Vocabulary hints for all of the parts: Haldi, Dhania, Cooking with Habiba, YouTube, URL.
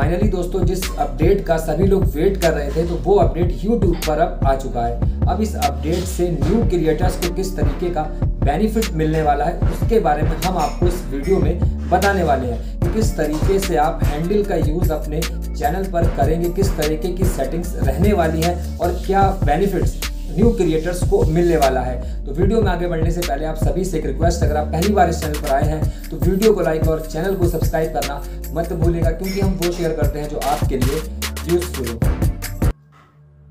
Finally दोस्तों, जिस update का सभी लोग वेट कर रहे थे तो वो अपडेट YouTube पर अब आ चुका है। अब इस अपडेट से न्यू क्रिएटर्स को किस तरीके का बेनिफिट मिलने वाला है उसके बारे में हम आपको इस वीडियो में बताने वाले हैं कि किस तरीके से आप हैंडल का यूज़ अपने चैनल पर करेंगे, किस तरीके की सेटिंग्स रहने वाली है और क्या बेनिफिट्स न्यू क्रिएटर्स को मिलने वाला है। तो वीडियो में आगे बढ़ने से पहले आप सभी से एक रिक्वेस्ट, अगर आप पहली बार इस चैनल पर आए हैं तो वीडियो को लाइक और चैनल को सब्सक्राइब करना मत भूलिएगा, क्योंकि हम वो शेयर करते हैं जो आपके लिए यूजफुल हो।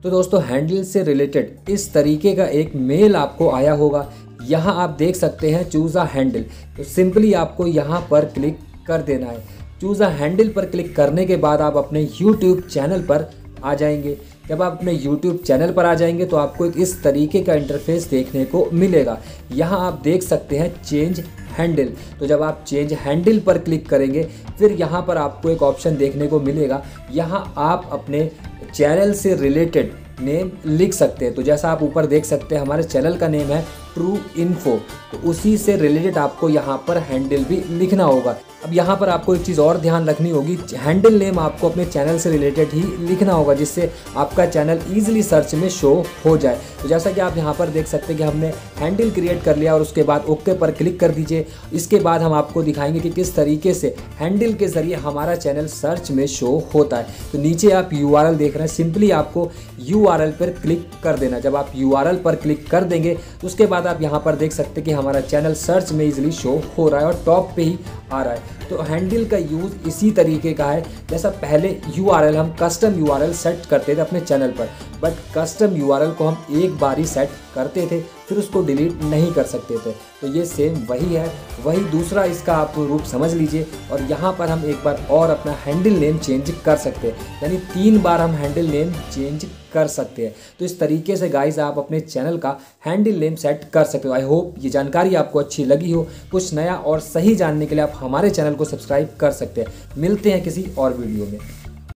तो दोस्तों, हैंडल से रिलेटेड इस तरीके का एक मेल आपको आया होगा। यहाँ आप देख सकते हैं चूज अ हैंडल, तो सिंपली आपको यहाँ पर क्लिक कर देना है। चूज अ हैंडल पर क्लिक करने के बाद आप अपने YouTube चैनल पर आ जाएंगे। जब आप अपने YouTube चैनल पर आ जाएंगे तो आपको एक इस तरीके का इंटरफेस देखने को मिलेगा। यहाँ आप देख सकते हैं चेंज हैंडल। तो जब आप चेंज हैंडल पर क्लिक करेंगे फिर यहाँ पर आपको एक ऑप्शन देखने को मिलेगा। यहाँ आप अपने चैनल से रिलेटेड नेम लिख सकते हैं। तो जैसा आप ऊपर देख सकते हैं हमारे चैनल का नेम है ट्रू इन्फो, तो उसी से रिलेटेड आपको यहाँ पर हैंडल भी लिखना होगा। अब यहाँ पर आपको एक चीज़ और ध्यान रखनी होगी, हैंडल नेम आपको अपने चैनल से रिलेटेड ही लिखना होगा जिससे आपका चैनल ईजिली सर्च में शो हो जाए। तो जैसा कि आप यहाँ पर देख सकते हैं कि हमने हैंडल क्रिएट कर लिया और उसके बाद ओके पर क्लिक कर दीजिए। इसके बाद हम आपको दिखाएंगे कि किस तरीके से हैंडल के ज़रिए हमारा चैनल सर्च में शो होता है। तो नीचे आप URL देख रहे हैं, सिंपली आपको URL पर क्लिक कर देना। जब आप URL पर क्लिक कर देंगे तो उसके बाद आप यहाँ पर देख सकते हैं कि हमारा चैनल सर्च में इजीली शो हो रहा है और टॉप पे ही आ रहा है। तो हैंडल का यूज़ इसी तरीके का है। जैसा पहले URL हम कस्टम URL सेट करते थे अपने चैनल पर, बट कस्टम URL को हम एक बार ही सेट करते थे, फिर उसको डिलीट नहीं कर सकते थे। तो ये सेम वही है, वही दूसरा इसका आप रूप समझ लीजिए। और यहाँ पर हम एक बार और अपना हैंडल नेम चेंज कर सकते हैं, यानी 3 बार हम हैंडल नेम चेंज कर सकते हैं। तो इस तरीके से गाइज आप अपने चैनल का हैंडल नेम सेट कर सकते हो। आई होप ये जानकारी आपको अच्छी लगी हो। कुछ नया और सही जानने के लिए आप हमारे चैनल को सब्सक्राइब कर सकते हैं। मिलते हैं किसी और वीडियो में।